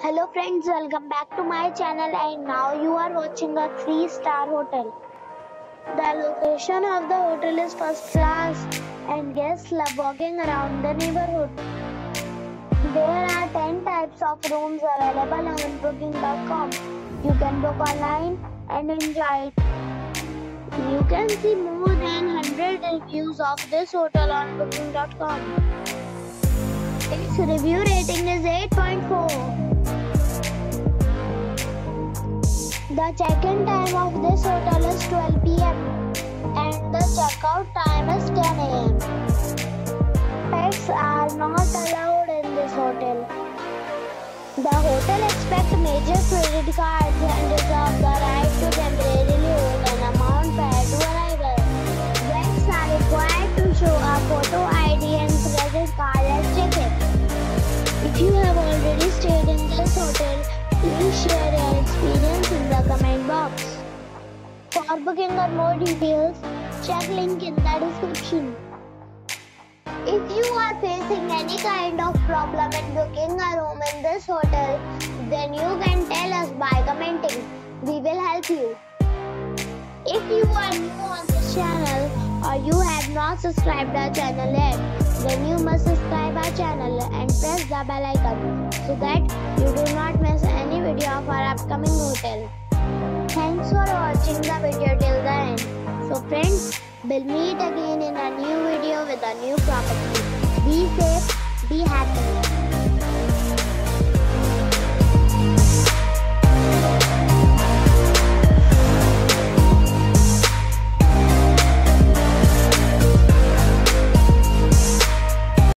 Hello friends, welcome back to my channel and now you are watching a 3-star hotel. The location of the hotel is first class and guests love walking around the neighborhood. There are 10 types of rooms available on booking.com. You can book online and enjoy it. You can see more than 100 reviews of this hotel on booking.com. Its review rating is 8.4. The check-in time of this hotel is 12 p.m. and the check-out time is 10 a.m. Pets are not allowed in this hotel. The hotel accepts major credit cards and reserves the right to temporarily hold an amount prior to arrival. Guests are required to show a photo ID and credit card at check-in. If you have already stayed in this hotel, please share your experience in the comment box. For booking or more details, check link in the description. If you are facing any kind of problem in booking a room in this hotel, then you can tell us by commenting. We will help you. If you are new on this channel or you have not subscribed our channel yet, then you must subscribe our channel and press the bell icon so that you do not miss any video of our upcoming hotel. Thanks for watching the video till the end. So friends, we'll meet again in a new video with a new property. Be safe, be happy.